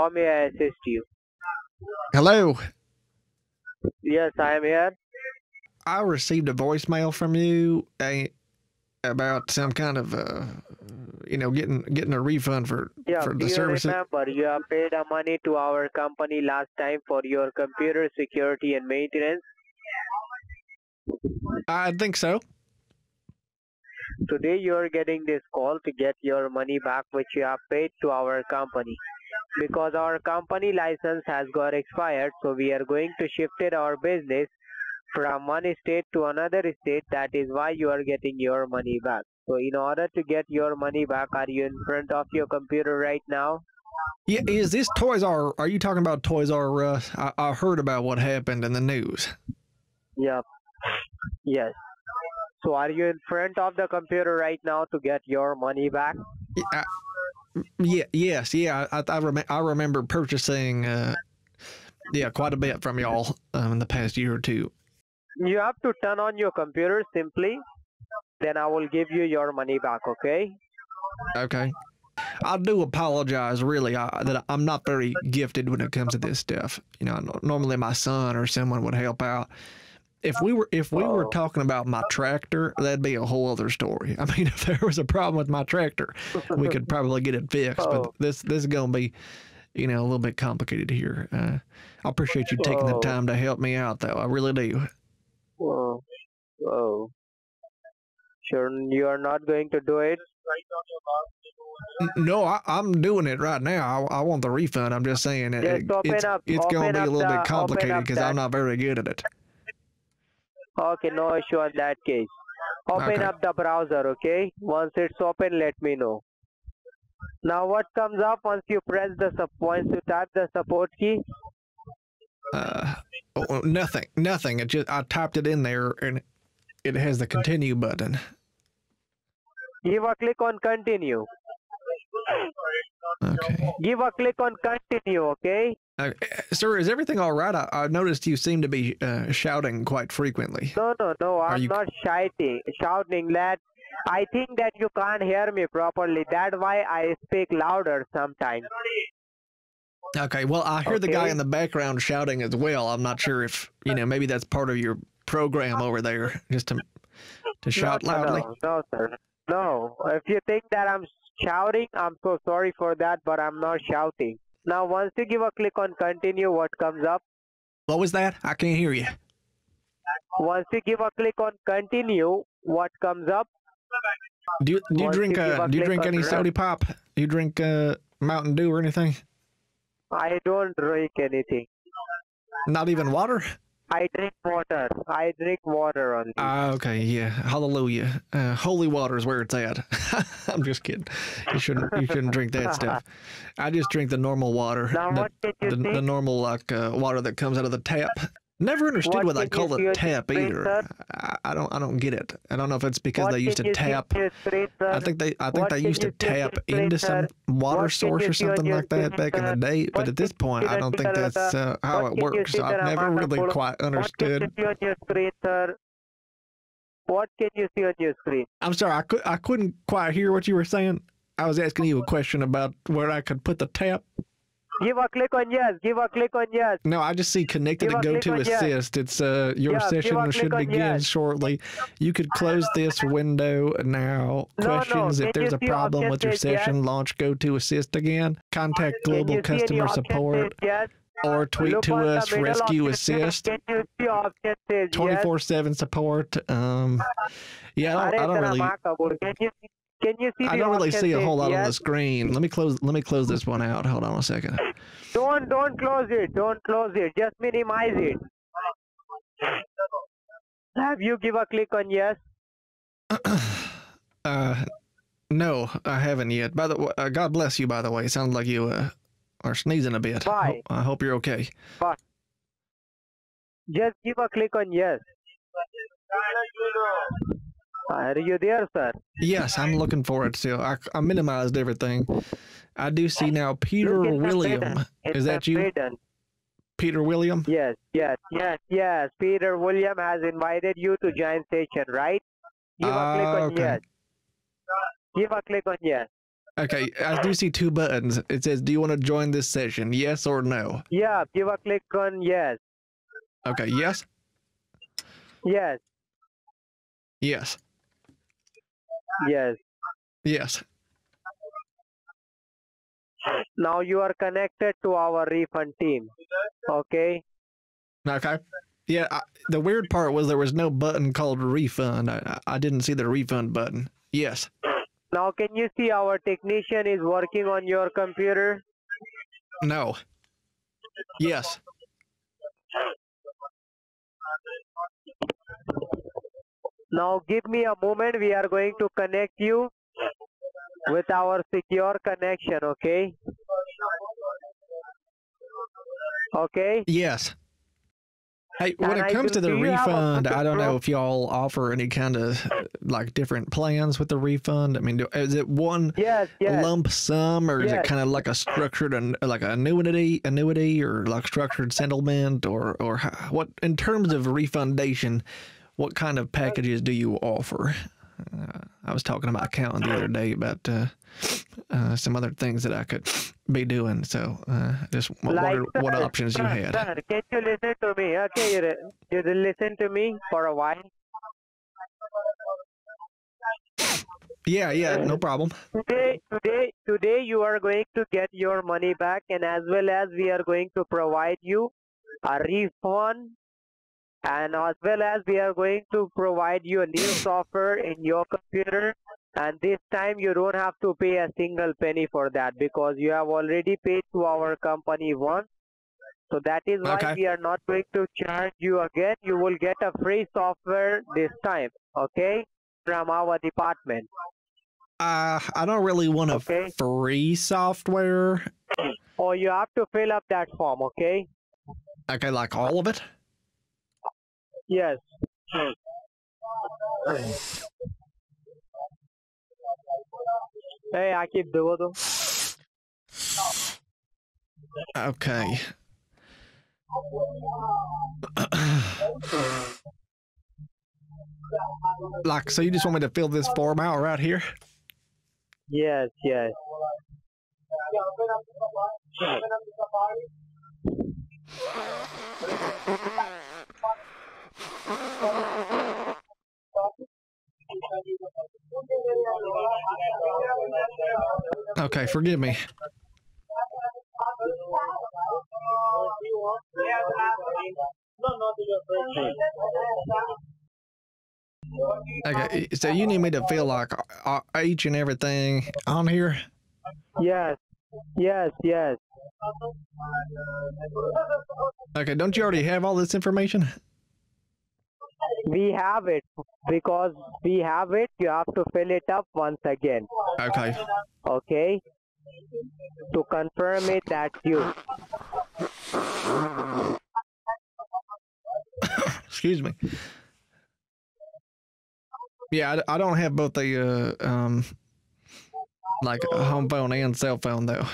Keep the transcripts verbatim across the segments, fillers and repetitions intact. How may I assist you? Hello. Yes, I am here. I received a voicemail from you a, about some kind of, uh, you know, getting getting a refund for, yeah, for the services. Yeah, remember, you have paid a money to our company last time for your computer security and maintenance. I think so. Today you are getting this call to get your money back which you have paid to our company. Because our company license has got expired, so we are going to shift our business from one state to another state. That is why you are getting your money back. So in order to get your money back, are you in front of your computer right now? Yeah, is this Toys R, are you talking about Toys R Us? I, I heard about what happened in the news. Yep. Yes. So are you in front of the computer right now to get your money back? Yeah, I, yeah yes, yeah. I I, rem I remember purchasing, uh, yeah, quite a bit from y'all um, in the past year or two. You have to turn on your computer simply, then I will give you your money back. Okay. Okay. I do apologize, really, I, that I'm not very gifted when it comes to this stuff. You know, normally my son or someone would help out. If we were if we oh. were talking about my tractor, that'd be a whole other story. I mean, if there was a problem with my tractor, we could probably get it fixed. Oh. But this this is gonna be, you know, a little bit complicated here. Uh, I appreciate you taking oh. the time to help me out, though. I really do. Oh, oh, sure. You are not going to do it. No, I, I'm doing it right now. I, I want the refund. I'm just saying it, just it, it's, up, it's gonna be a little the, bit complicated because I'm not very good at it. Okay, no issue on that case. Open okay. up the browser, okay? Once it's open, let me know. Now what comes up once you press the sub once you tap the support key? Uh, oh, nothing, nothing. It just I typed it in there and it has the continue button. Give a click on continue. Okay. Give a click on continue, okay? Uh, sir, is everything all right? I, I noticed you seem to be uh, shouting quite frequently. No, no, no. I'm you... not shouting. Shouting, lad. I think that you can't hear me properly. That's why I speak louder sometimes. Okay. Well, I hear okay. the guy in the background shouting as well. I'm not sure if, you know, maybe that's part of your program over there, just to to shout no, no, loudly. No, no, sir. No. If you think that I'm shouting, I'm so sorry for that, but I'm not shouting. Now, once you give a click on continue, what comes up? What was that? I can't hear you. Once you give a click on continue, what comes up? Do you, do you drink, you uh, do you drink any soda pop? Do you drink uh, Mountain Dew or anything? I don't drink anything. Not even water? I drink water. I drink water only. Ah, uh, okay, yeah. Hallelujah. Uh, holy water is where it's at. I'm just kidding. You shouldn't. You shouldn't drink that stuff. I just drink the normal water. Now, the, what did you the, the normal like uh, water that comes out of the tap. Never understood what, what they call a tap drink, either. I, I don't. I don't get it. I don't know if it's because what they used to tap. Drink, I think they. I think what they used to tap drink, into some water what source or something like that drink, back in the day. But at this point, I don't think that's uh, how it works. So I've never really quite understood. What can you see on your screen? I'm sorry. I could. I couldn't quite hear what you were saying. I was asking you a question about where I could put the tap. Give a click on yes. Give a click on yes. No, I just see connected and go to assist. Yes. It's uh, your yeah, session should begin yes. shortly. You could close this window now. No, questions no. if there's a problem with your session, yes. launch go to assist again. Contact global customer support yes. or tweet Look to us rescue assist. twenty-four seven yes. support. Um, yeah, I don't, I don't really. Can you see Can you see I don't really see a whole lot yes? on the screen. Let me close. Let me close this one out. Hold on a second. Don't don't close it. Don't close it. Just minimize it. Have you give a click on yes? uh, no, I haven't yet. By the way, uh, God bless you. By the way, it sounds like you uh, are sneezing a bit. Bye. Ho I hope you're okay. Bye. Just give a click on yes. Are you there, sir? Yes, I'm looking for it still. I, I minimized everything. I do see now Peter William. Is that you? Peter William? Yes, yes, yes, yes. Peter William has invited you to join session, right? Give a uh, click on okay. yes. Give a click on yes. Okay, I do see two buttons. It says, do you want to join this session? Yes or no? Yeah, give a click on yes. Okay, yes? Yes. Yes. Yes. Yes. Now you are connected to our refund team, okay? Okay. Yeah, I, the weird part was there was no button called refund. I, I didn't see the refund button. Yes. Now, can you see our technician is working on your computer? No. Yes. Now, give me a moment. We are going to connect you with our secure connection, okay? Okay? Yes. Hey, when and it comes do, to the refund, I don't know if y'all offer any kind of like different plans with the refund. I mean, do, is it one yes, yes. lump sum, or yes. is it kind of like a structured, like an annuity, annuity, or like structured settlement, or or what? In terms of refundation, what kind of packages do you offer? Uh, I was talking to my accountant the other day about uh, uh, some other things that I could be doing. So, uh, just like, what, what sir, options sir, you had. Sir, can you listen to me? Okay, you, you listen to me for a while. Yeah, yeah, no problem. Today, today, today, you are going to get your money back, and as well as we are going to provide you a refund. And as well as we are going to provide you a new software in your computer, and this time you don't have to pay a single penny for that because you have already paid to our company once. So that is why okay. we are not going to charge you again. You will get a free software this time, okay, from our department. Uh, I don't really want a okay. free software. Oh, you have to fill up that form, okay? Okay, like all of it? Yes. Hey, I keep doing it. Okay. Like, so you just want me to fill this form out right here? Yes, yes. Okay, forgive me. Okay, so you need me to feel like each and everything on here? Yes, yes, yes. Okay, don't you already have all this information? We have it because we have it. You have to fill it up once again. Okay. Okay. To confirm it, that's you. Excuse me. Yeah, I, I don't have both the uh, um, like home phone and cell phone though.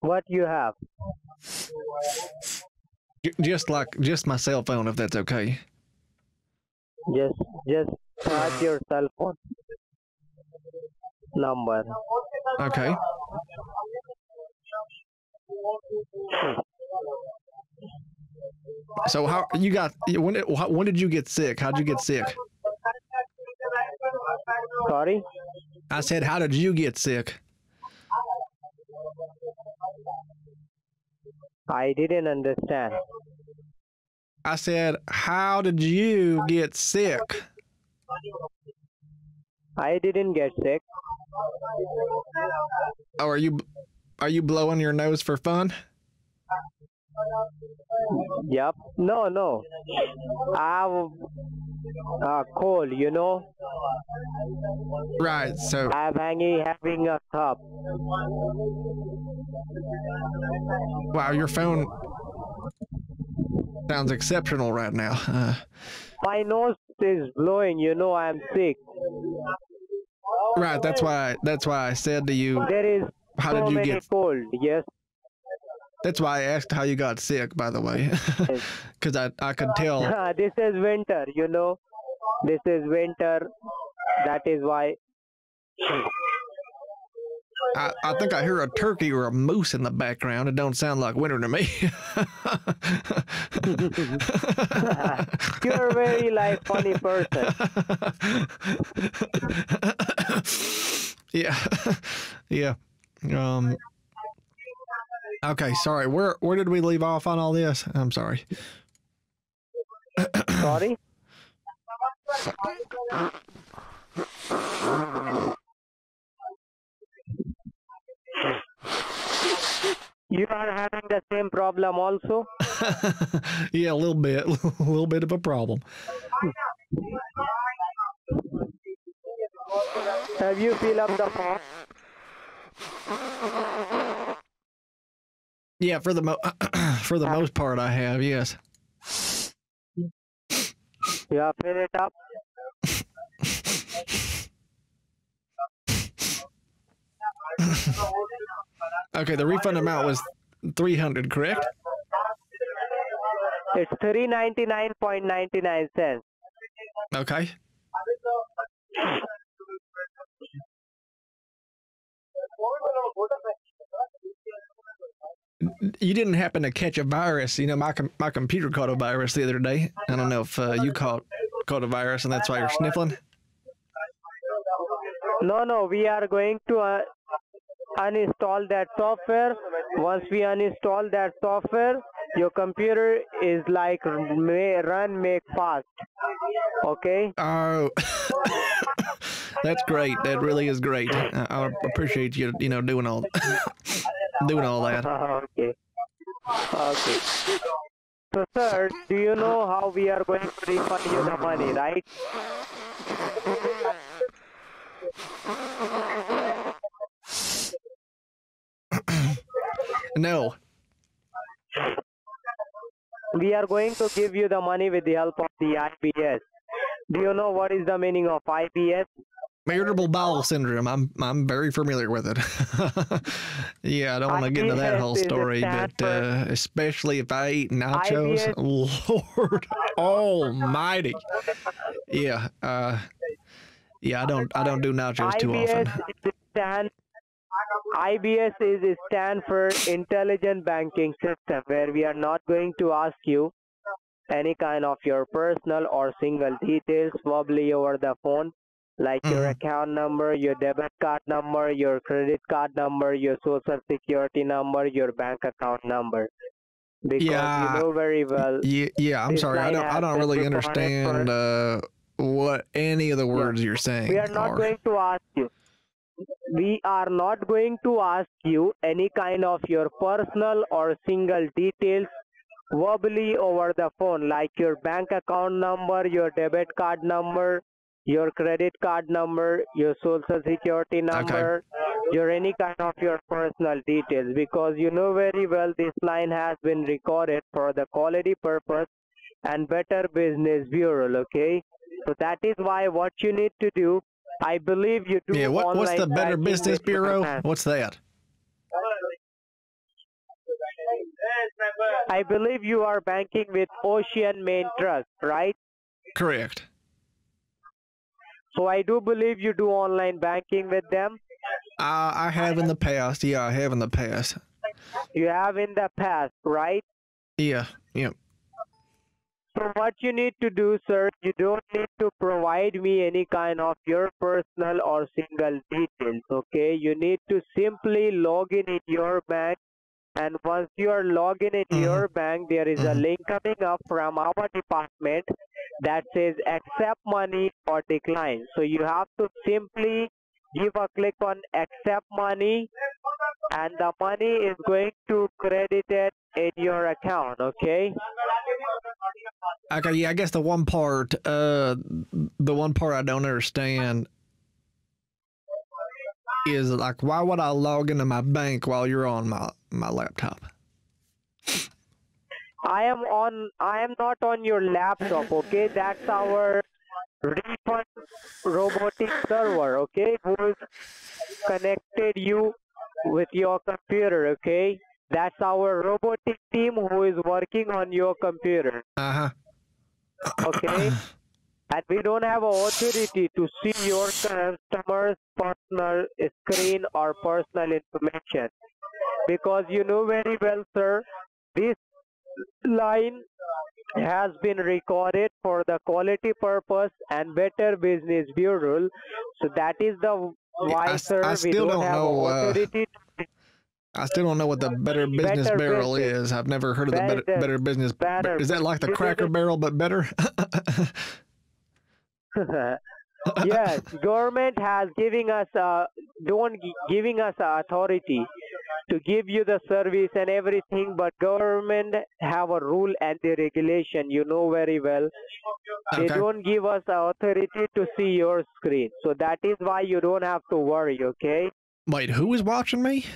What you have? Just like, just my cell phone, if that's okay. Just, just charge your cell phone number. Okay. So how you got? When did, when did you get sick? How'd you get sick? Sorry. I said, how did you get sick? I didn't understand. I said, how did you get sick? I didn't get sick. Oh, are you are you blowing your nose for fun? Yep. No, no. I have a cold, you know. Right, so I'm hanging, having a cup. Wow, your phone sounds exceptional right now. Uh, My nose is blowing. You know I'm sick. Right, that's why. That's why I said to you. There is how so did you many get cold? Yes. That's why I asked how you got sick, by the way, because I I could tell. This is winter, you know. This is winter. That is why I, I think I hear a turkey or a moose in the background. It don't sound like winter to me. You're a very like funny person. Yeah, yeah. Um, okay, sorry. Where where did we leave off on all this? I'm sorry. Sorry. You are having the same problem also? Yeah, a little bit. A little bit of a problem. Have you filled up the form? Yeah, for the mo for the most part I have, yes. Yeah, fill it up. Okay, the refund amount was three hundred, correct? It's three ninety-nine ninety-nine cents. Okay. You didn't happen to catch a virus. You know, my com my computer caught a virus the other day. I don't know if uh, you caught caught a virus and that's why you're sniffling. No, no, we are going to uh, uninstall that software. Once we uninstall that software, your computer is like run, make, fast. Okay? Oh, that's great. That really is great. I, I appreciate you, you know, doing all doing all that. Okay. Okay. So, sir, do you know how we are going to refund you the money, right? No. We are going to give you the money with the help of the I B S. Do you know what is the meaning of I B S? Irritable bowel syndrome. I'm I'm very familiar with it. Yeah, I don't want to get into that whole story, but uh, especially if I eat nachos, I B S. Lord Almighty. Yeah, uh, yeah. I don't I don't do nachos too often. Stand I B S is stand for Intelligent Banking System, where we are not going to ask you any kind of your personal or single details verbally over the phone, like mm-hmm. your account number, your debit card number, your credit card number, your social security number, your bank account number. Because yeah, you know very well. Yeah, yeah I'm sorry. I don't, I don't really understand uh, what any of the words yeah. you're saying. We are not are. going to ask you. We are not going to ask you any kind of your personal or single details verbally over the phone, like your bank account number, your debit card number, your credit card number, your social security number, okay. your any kind of your personal details, because you know very well this line has been recorded for the quality purpose and Better Business Bureau, okay? So that is why what you need to do, I believe you do. Yeah, what, what's the Better Business Bureau? What's that? I believe you are banking with Ocean Main Trust, right? Correct. So I do believe you do online banking with them? Uh, I have in the past. Yeah, I have in the past. You have in the past, right? Yeah, yeah. So what you need to do, sir, you don't need to provide me any kind of your personal or single details, okay? You need to simply log in in your bank, and once you are logged in in mm-hmm. your bank, there is mm-hmm. a link coming up from our department that says accept money or decline. So you have to simply give a click on accept money, and the money is going to credit it in your account, okay? Okay, yeah, I guess the one part, uh, the one part I don't understand is, like, why would I log into my bank while you're on my, my laptop? I am on, I am not on your laptop, okay? That's our refund robotic server, okay? Who's connected you with your computer, okay? That's our robotic team who is working on your computer. Uh-huh. Okay? and we don't have authority to see your customer's personal screen or personal information, because you know very well, sir, this line has been recorded for the quality purpose and Better Business Bureau. So that is the why, I, sir, I still we don't, don't have know, authority uh, I still don't know what the Better Business better Barrel business. is. I've never heard of better, the Better, better Business Barrel. Is that like the Cracker Barrel but better? Yes, government has giving us uh, don't giving us authority to give you the service and everything, but government have a rule and the regulation, you know very well. They okay. don't give us authority to see your screen. So that is why you don't have to worry, okay? Wait, who is watching me?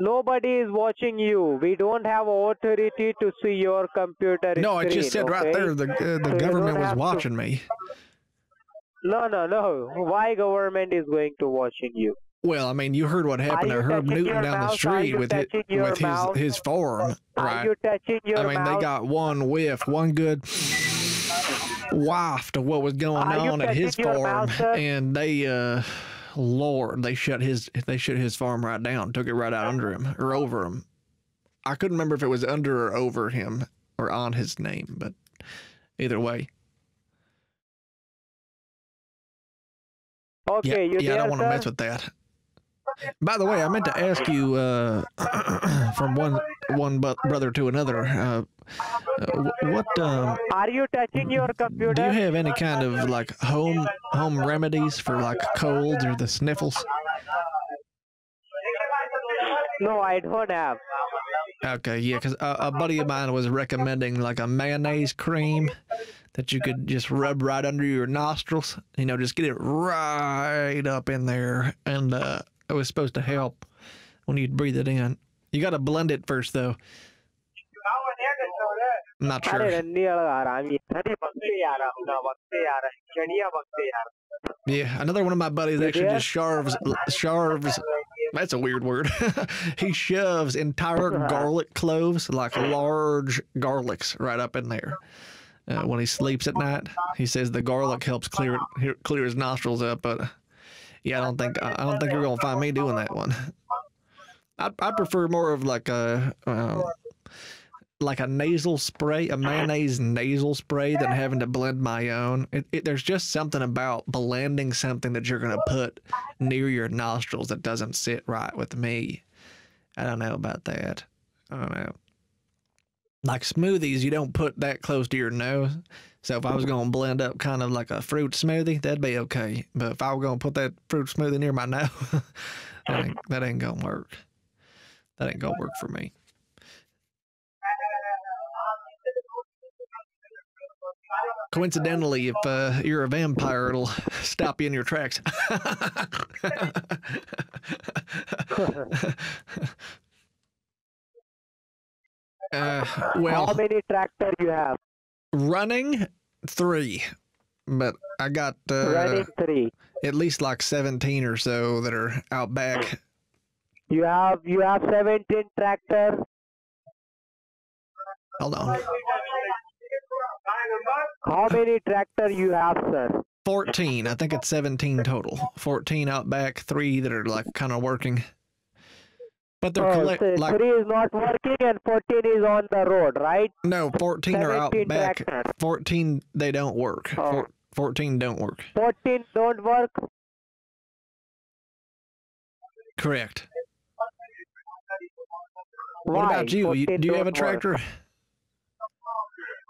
Nobody is watching you. We don't have authority to see your computer No, screen, it just said okay? right there the, uh, the so government was watching to... me. No, no, no. Why government is going to watching you? Well, I mean, you heard what happened to Herb Newton down the street with his, with his his forearm, right? You touching your I mean, mouth? They got one whiff, one good waft of what was going Are on at his farm, and they, uh, Lord, they shut his they shut his farm right down, took it right out under him or over him. I couldn't remember if it was under or over him or on his name, but either way. Okay, yeah, you yeah there, I don't want to mess with that. By the way, I meant to ask you uh, from one one brother to another. Uh, uh, what um, are you touching your computer? Do you have any kind of like home home remedies for like colds or the sniffles? No, I don't have. Okay, yeah, because a, a buddy of mine was recommending like a mayonnaise cream that you could just rub right under your nostrils, you know, just get it right up in there, and uh, it was supposed to help when you'd breathe it in. You got to blend it first, though. I'm not sure. Yeah, another one of my buddies actually just sharves, sharves, that's a weird word. He shoves entire garlic cloves, like large garlics, right up in there. Uh, when he sleeps at night, he says the garlic helps clear clear his nostrils up. But uh, yeah, I don't think I don't think you're gonna find me doing that one. I I prefer more of like a uh, like a nasal spray, a mayonnaise nasal spray, than having to blend my own. It, it, there's just something about blending something that you're gonna put near your nostrils that doesn't sit right with me. I don't know about that. I don't know. Like smoothies, you don't put that close to your nose. So if I was going to blend up kind of like a fruit smoothie, that'd be okay. But if I were going to put that fruit smoothie near my nose, that ain't, that ain't going to work. That ain't going to work for me. Coincidentally, if uh, you're a vampire, it'll stop you in your tracks. Uh, well, how many tractors you have? Running three, but I got uh, running three. At least like seventeen or so that are out back. You have you have seventeen tractors. Hold on. How many tractors you have, sir? Fourteen. I think it's seventeen total. Fourteen out back, three that are like kind of working. But they're oh, so like, three is not working and fourteen is on the road, right? No, fourteen are out back. Tractors. fourteen, they don't work. Oh. Four, fourteen don't work. fourteen don't work? Correct. Why? What about you? you do you have a tractor? Work.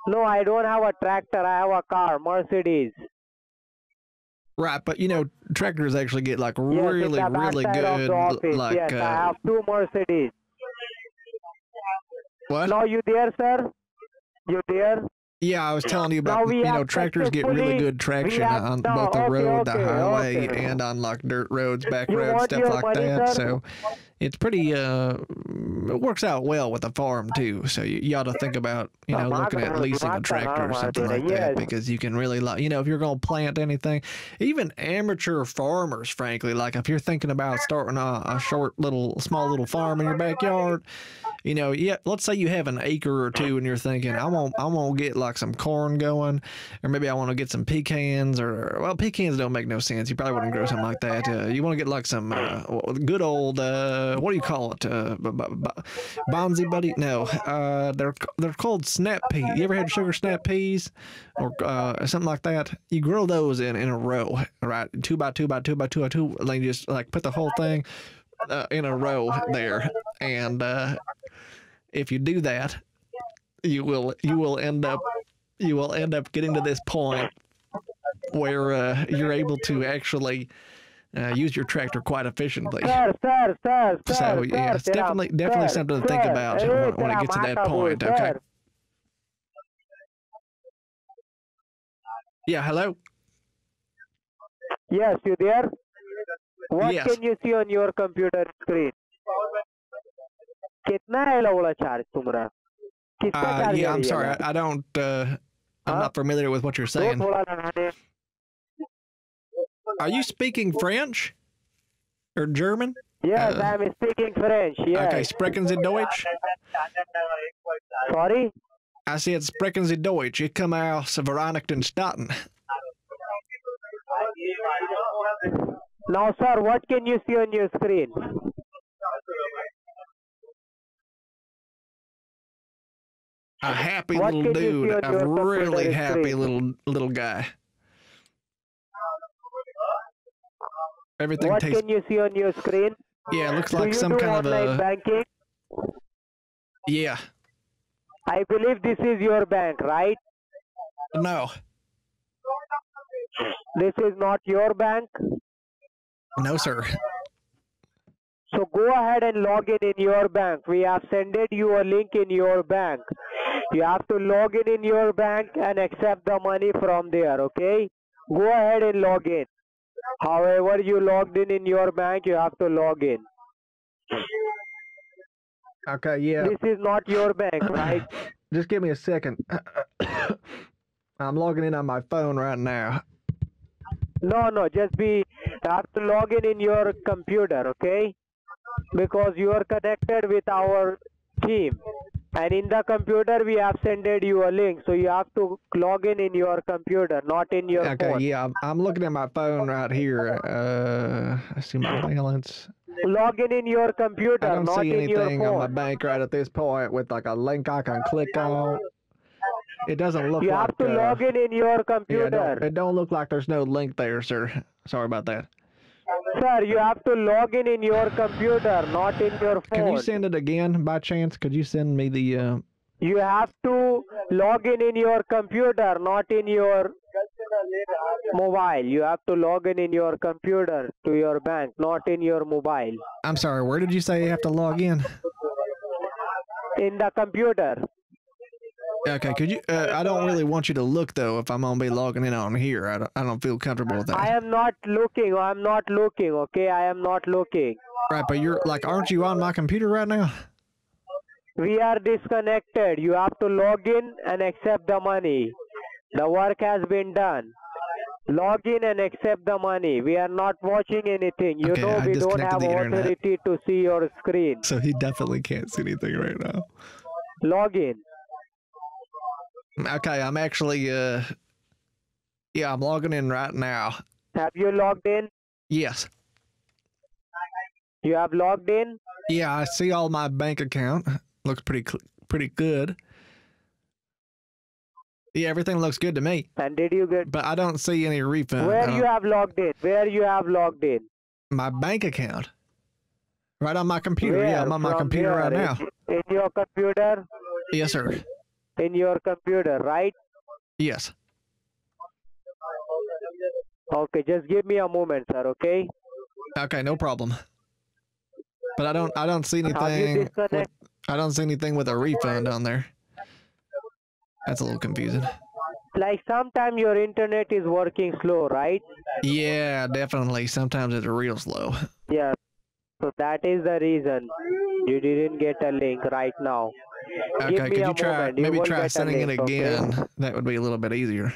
No, I don't have a tractor. I have a car, Mercedes. Right, but you know, tractors actually get like yes, really, really good. Like, yes, uh, I have two Mercedes. What? Now you there, sir? You there? Yeah, I was telling you about you know tractors get really good traction have, on no, both the okay, road, okay, the highway, okay. and on like dirt roads, back you roads, stuff like money, that. Sir? So it's pretty. Uh, it works out well with the farm too. So you, you ought to think about you know looking at leasing a tractor or something like that, because you can really like you know if you're going to plant anything, even amateur farmers, frankly, like if you're thinking about starting a, a short little small little farm in your backyard, you know, yeah, let's say you have an acre or two and you're thinking, I want, I want to get like some corn going, or maybe I want to get some pecans, or, well, pecans don't make no sense. You probably wouldn't grow something like that. Uh, you want to get like some uh, good old, uh, what do you call it? Uh, Bonzi buddy? No, uh, they're, they're called snap peas. You ever had sugar snap peas or uh, something like that? You grow those in, in a row, right? Two by two by two by two by two. Like you just like put the whole thing Uh, in a row there, and uh, if you do that, you will you will end up you will end up getting to this point where uh, you're able to actually uh, use your tractor quite efficiently. So yeah, it's definitely definitely something to think about when, when it gets to that point. Okay. Yeah. Hello. Yes, you there? What yes. Can you see on your computer screen? Kitna hai wala charge tumra? Uh, yeah, I'm sorry. I, I don't. Uh, I'm huh? not familiar with what you're saying. Are you speaking French or German? Yes, uh, I'm speaking French. Yes. Okay, sprechen Sie Deutsch? Sorry? I said sprechen Sie Deutsch. You come aus Verenigten Staaten. Now, sir, what can you see on your screen? A happy what little dude, a really happy screen? little little guy. Everything. What tastes... can you see on your screen? Yeah, it looks like do you some do kind of a banking. Yeah. I believe this is your bank, right? No. This is not your bank. No, sir. So go ahead and log in in your bank. We have sent you a link in your bank. You have to log in in your bank and accept the money from there, okay? Go ahead and log in. However you logged in in your bank, you have to log in. Okay, yeah. This is not your bank, right? Just give me a second. I'm logging in on my phone right now. No, no, just be, have to log in in your computer, okay? Because you are connected with our team. And in the computer, we have sent you a link. So you have to log in in your computer, not in your okay, phone. Okay, yeah, I'm, I'm looking at my phone right here. Uh, I see my balance. Log in in your computer, I don't not see anything on my bank right at this point with like a link I can click on. It doesn't look like... You have like, to uh, log in in your computer. Yeah, don't, it don't look like there's no link there, sir. Sorry about that. Sir, you have to log in in your computer, not in your phone. Can you send it again by chance? Could you send me the... Uh... You have to log in in your computer, not in your mobile. You have to log in in your computer to your bank, not in your mobile. I'm sorry, where did you say you have to log in? In the computer. Okay, could you? Uh, I don't really want you to look though. If I'm gonna be logging in on here, I don't. I don't feel comfortable with that. I am not looking. I'm not looking. Okay, I am not looking. Right, but you're like, aren't you on my computer right now? We are disconnected. You have to log in and accept the money. The work has been done. Log in and accept the money. We are not watching anything. You okay, know I we don't have authority internet. to see your screen. So he definitely can't see anything right now. Log in. Okay, I'm actually, uh, yeah, I'm logging in right now. Have you logged in? Yes. You have logged in? Yeah, I see all my bank account. Looks pretty, pretty good. Yeah, everything looks good to me. And did you get? But I don't see any refund. Where you have logged in? Where you have logged in? My bank account. Right on my computer. Where? Yeah, I'm on my computer there, right now. In your computer? Yes, sir. In your computer, right? Yes. Okay, just give me a moment, sir, okay? Okay, no problem. But I don't I don't see anything with, I don't see anything with a refund on there. That's a little confusing. Like sometimes your internet is working slow, right? Yeah, definitely. Sometimes it's real slow. Yeah. So that is the reason you didn't get a link right now. Okay, could you try, maybe try sending it again? That would be a little bit easier.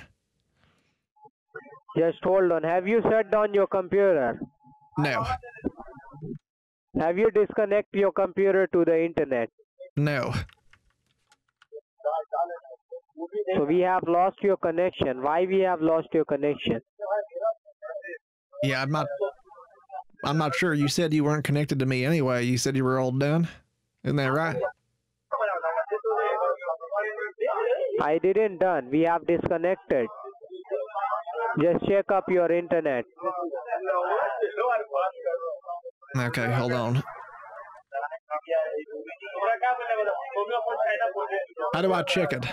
Just hold on. Have you shut down your computer? No. Have you disconnected your computer to the internet? No. So we have lost your connection. Why we have lost your connection? Yeah, I'm not. I'm not sure. You said you weren't connected to me anyway. You said you were all done. Isn't that right? I didn't done. We have disconnected. Just check up your internet. Okay, hold on. How do I check it?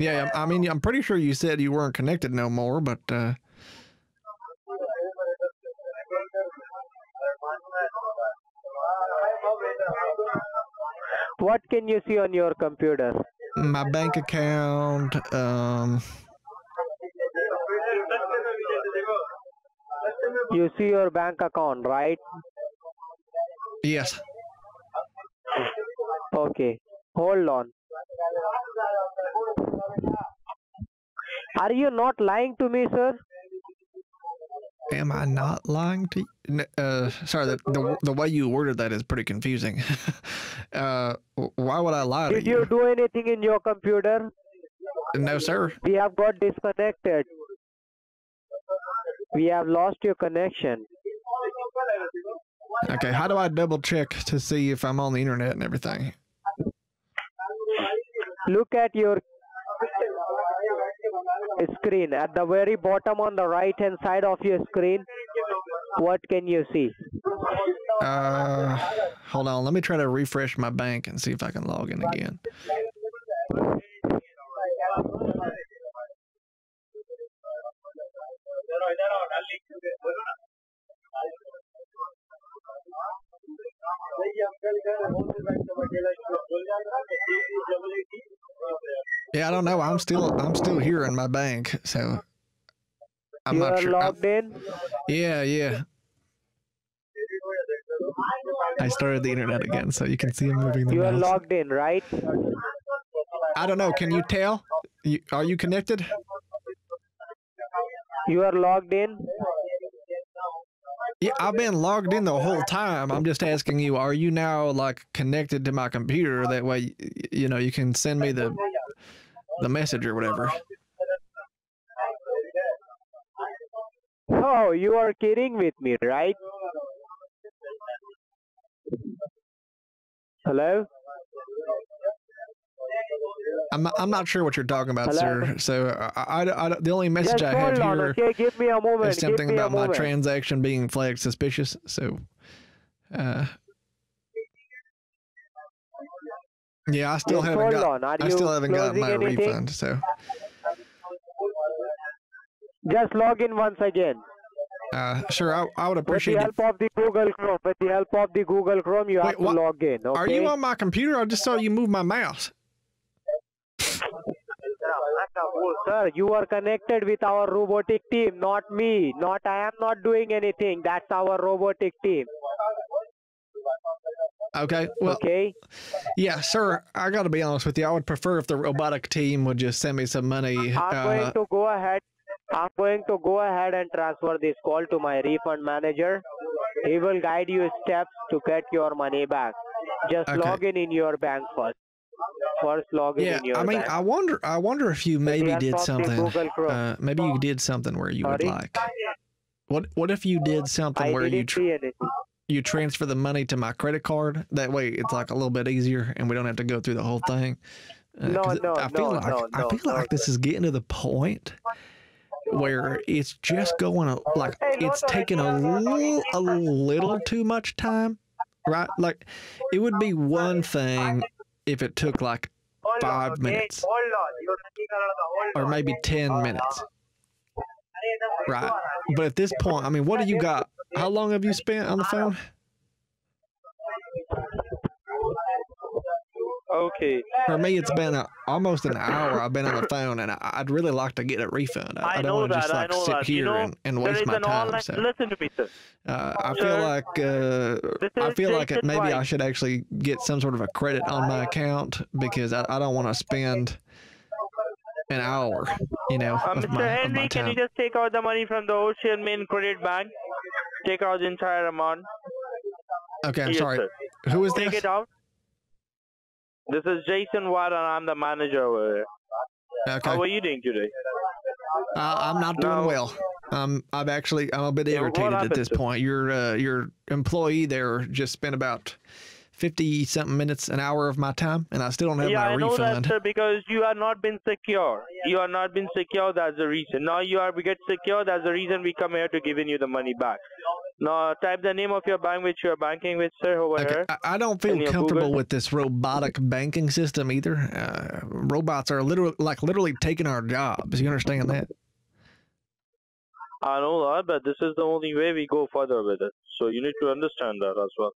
Yeah, I mean, I'm pretty sure you said you weren't connected no more, but... Uh, what can you see on your computer? My bank account, um... You see your bank account, right? Yes. Okay, hold on. Are you not lying to me, sir? Am I not lying to you? Uh, sorry, the, the the way you worded that is pretty confusing. uh, why would I lie Did to you? Did you do anything in your computer? No, sir. We have got disconnected. We have lost your connection. Okay, how do I double check to see if I'm on the internet and everything? Look at your screen. At the very bottom on the right hand side of your screen, what can you see? Uh, hold on. Let me try to refresh my bank and see if I can log in again. Yeah, I don't know. I'm still I'm still here in my bank, so I'm not sure. You are logged in? Yeah, yeah. I started the internet again, so you can see I'm moving the mouse. You are logged in, right? I don't know. Can you tell? You, are you connected? You are logged in? Yeah, I've been logged in the whole time. I'm just asking you, are you now like connected to my computer? That way, you know, you can send me the the message or whatever. Oh, you are kidding with me, right? Hello? I'm, I'm not sure what you're talking about, Hello? sir. So I, I, I, the only message yes, I have on. here okay, give me a moment. is something about my transaction being flagged suspicious. So, uh, yeah, I still yes, haven't got. I still haven't gotten my anything? refund. So, just log in once again. Uh, sure, I, I would appreciate it. With the help of the Google Chrome, with the help of the Google Chrome, you Wait, have to what? log in. Okay? Are you on my computer? I just saw you move my mouse. Sir, you are connected with our robotic team, not me. Not I am not doing anything. That's our robotic team. Okay. Well, okay. Yeah, sir, I got to be honest with you. I would prefer if the robotic team would just send me some money. I'm uh, going to go ahead. I'm going to go ahead and transfer this call to my refund manager. He will guide you steps to get your money back. Just okay. log in in your bank first. First login yeah, in your I mean, bank. I wonder, I wonder if you maybe did something. Uh, maybe you did something where you Sorry? would like. What What if you did something I where you tra you transfer the money to my credit card? That way, it's like a little bit easier, and we don't have to go through the whole thing. Uh, no, no, I feel no, like, no, I feel no, like no. this is getting to the point where it's just going like it's taking a little, a little too much time, right? Like, it would be one thing if it took like five minutes or maybe ten minutes, right? But at this point, I mean, what do you got? How long have you spent on the phone? Okay. For me, it's been a, almost an hour I've been on the phone, and I, I'd really like to get a refund. I, I, I don't want to just like sit that. here you know, and, and waste my time. Online, so. Listen to me, sir. Uh, I sir, feel like uh, I feel like it, maybe I should actually get some sort of a credit on my account because I, I don't want to spend an hour, you know, uh, of Mister my, Henry, of my time. Can you just take out the money from the Ocean Main Credit Bank? Take out the entire amount. Okay, I'm yes, sorry. Sir. Who is this? Take it out. This is Jason Watt, and I'm the manager over here. Okay. How are you doing today? Uh, I'm not doing no. well. Um, I'm actually I'm a bit irritated yeah, at this to? point. Your uh, your employee there just spent about fifty something minutes, an hour of my time, and I still don't have yeah, my I know refund. That, sir, because you are not been secure. You are not been secure. That's the reason. Now you are we get secure. That's the reason we come here to giving you the money back. Now type the name of your bank which you are banking with, sir, over okay. here. I, I don't feel comfortable Google. with this robotic banking system either. Uh, robots are literally like literally taking our jobs. You understand that? I know that, but this is the only way we go further with it. So you need to understand that as well.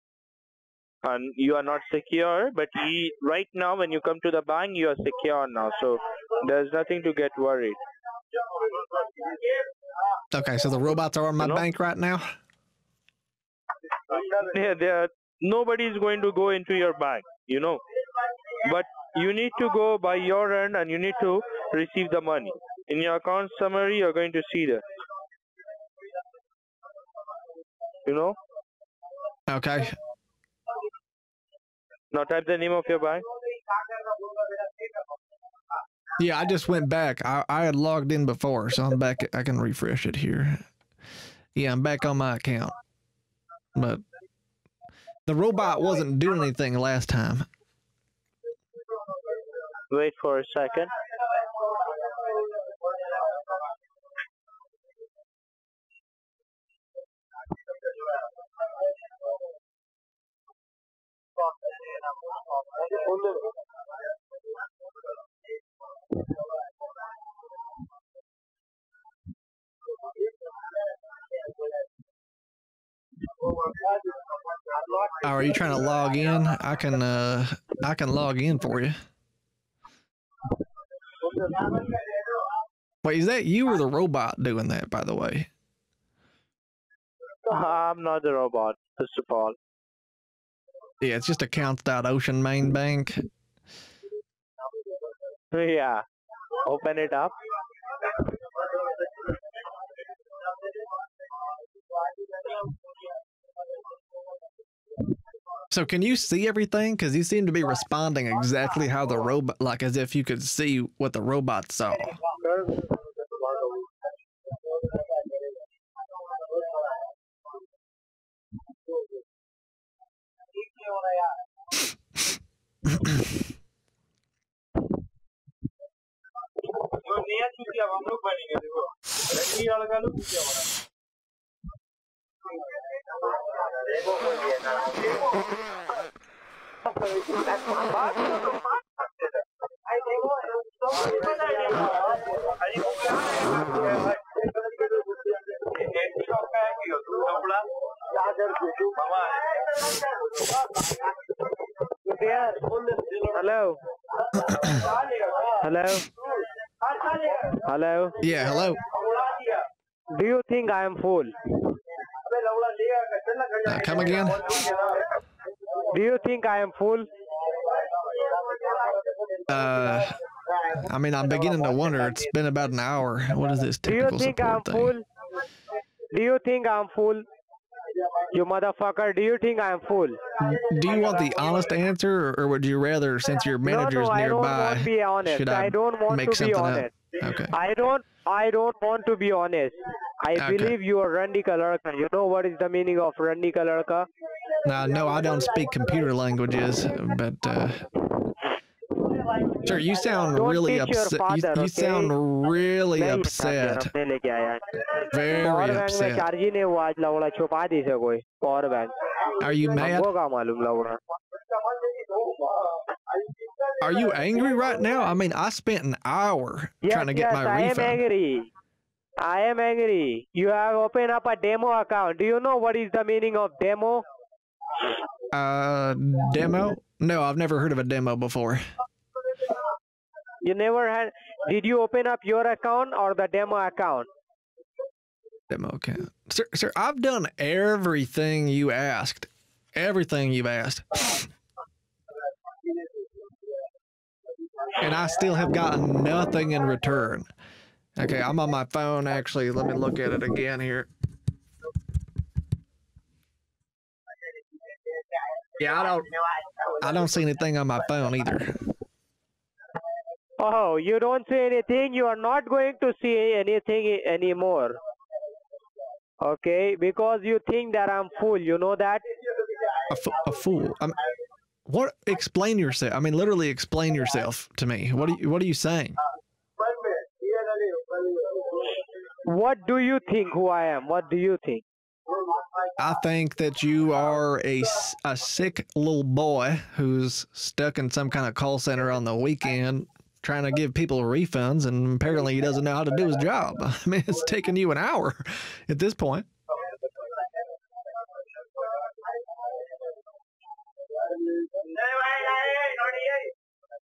And you are not secure, but he, right now when you come to the bank, you are secure now. So there's nothing to get worried. Okay, so the robots are on my you know? bank right now? Yeah, they are, nobody is going to go into your bank, you know. But you need to go by your end and you need to receive the money. In your account summary, you're going to see that. You know? Okay. Now type the name of your bank. Yeah, I just went back. I, I had logged in before, so I'm back. I can refresh it here. Yeah, I'm back on my account. But the robot wasn't doing anything last time. Wait for a second. Oh, are you trying to log in? I can uh I can log in for you. Wait, is that you or the robot doing that, by the way? I'm not the robot, first of all. Yeah, it's just accounts dot ocean main bank. Yeah. Open it up. So can you see everything? Because you seem to be responding exactly how the robot, like as if you could see what the robot saw. Hello. Hello. Hello. Yeah, hello. Do you think I am fool? Uh, come again. Do you think I am fool? Uh, I mean, I'm beginning to wonder. It's been about an hour. What is this technical support thing? Do you think I'm fool? Do you think I'm fool? You motherfucker, do you think I am fool? Do you want the honest answer, or would you rather, since your manager's no, no, nearby, I be honest. should I, I don't want make to something be honest. up? Okay. I don't, I don't want to be honest. I okay. believe you are Randy Kalarka. You know what is the meaning of Randy Kalarka? No, no, I don't speak computer languages, but... Uh, sir, you sound don't really upset. You, you okay? sound really no, upset. Very upset. Are you mad? Are you angry right now? I mean, I spent an hour yes, trying to get yes, my I refund. I am angry. I am angry. You have opened up a demo account. Do you know what is the meaning of demo? Uh, demo? No, I've never heard of a demo before. You never had... Did you open up your account or the demo account? Demo account. Sir, sir, I've done everything you asked. Everything you've asked. And I still have gotten nothing in return. Okay, I'm on my phone, actually. Let me look at it again here. Yeah, I don't... I don't see anything on my phone either. Oh, you don't see anything. You are not going to see anything anymore. Okay, because you think that I'm fool. You know that? A, f a fool. I'm, what? Explain yourself. I mean, literally explain yourself to me. What are you, what are you saying? What do you think who I am? What do you think? I think that you are a, a sick little boy who's stuck in some kind of call center on the weekend trying to give people refunds, and apparently he doesn't know how to do his job. I mean, it's taken you an hour at this point.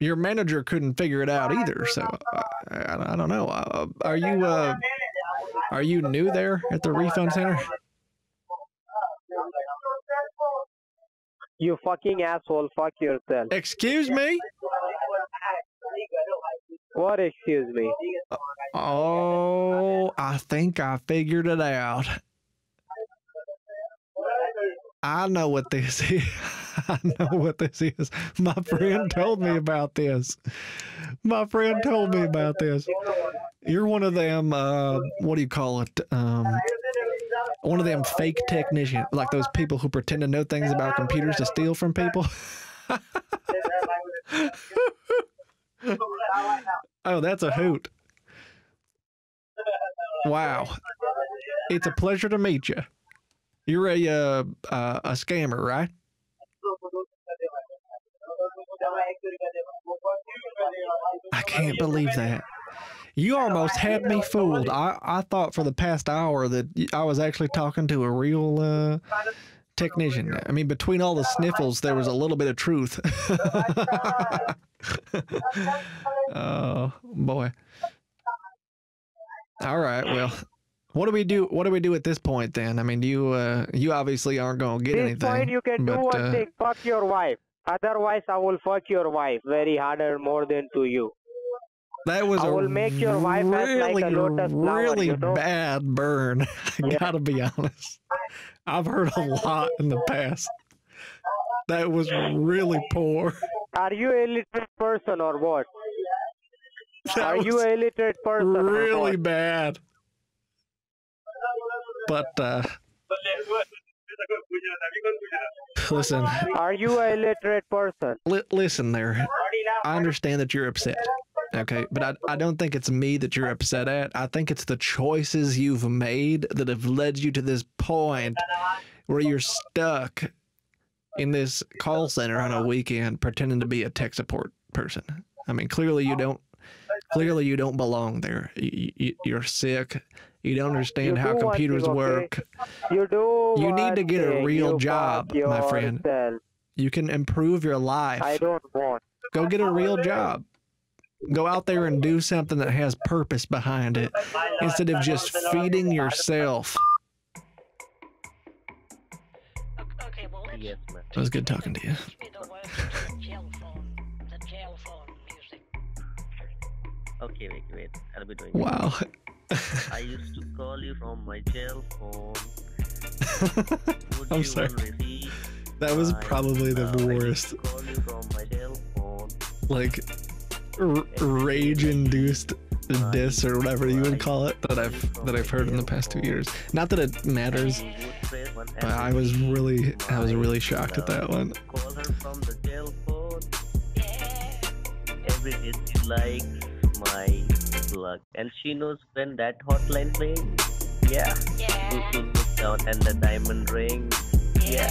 Your manager couldn't figure it out either, so I, I, I don't know. Uh, are you uh, are you new there at the refund center? You fucking asshole, fuck yourself. Excuse me? What excuse me? Oh, I think I figured it out. I know what this is. I know what this is. My friend told me about this. My friend told me about this. You're one of them, uh, what do you call it? Um... One of them fake technicians, like those people who pretend to know things about computers to steal from people. Oh, that's a hoot. Wow. It's a pleasure to meet you. You're a, uh, uh, a scammer, right? I can't believe that. You almost had me fooled. I, I thought for the past hour that I was actually talking to a real uh, technician. I mean, between all the sniffles, there was a little bit of truth. Oh, boy. All right. Well, what do we do? What do we do at this point then? I mean, you uh, you obviously aren't going to get anything. At this point, you can do one thing. Fuck your wife. Otherwise, I will fuck your wife very harder, more than to you. That was I will a make your wife really, like a lotus flower, really you know? bad burn. I yeah. gotta be honest. I've heard a lot in the past. That was really poor. Are you an illiterate person or what? That Are you an illiterate person? Really bad. But uh, listen. Are you an illiterate person? Li listen there. I understand that you're upset. Okay, but I, I don't think it's me that you're upset at. I think it's the choices you've made that have led you to this point where you're stuck in this call center on a weekend pretending to be a tech support person. I mean, clearly you don't clearly you don't belong there. You, you, you're sick. You don't understand you how do computers thing, okay? work. You do You need to get a real job, my friend. Yourself. You can improve your life. I don't want. Go get a real job. Go out there and do something that has purpose behind it instead of just feeding yourself. Okay, well, let's, yes, it was good talking to you. Okay, wait, wait. I'll be doing wow. I used to call you from my jail phone. Would I'm you sorry. That was probably the uh, worst. I used to call you from my jail phone. Like... rage-induced diss or whatever you would call it that I've that I've heard in the past two years. Not that it matters, but I was really I was really shocked at that one. Everybody likes my plug, and she knows when that hotline ring. Yeah, look down and the diamond ring. Yeah,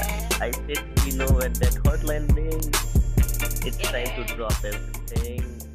I said you know when that hotline ring. It's time to drop everything.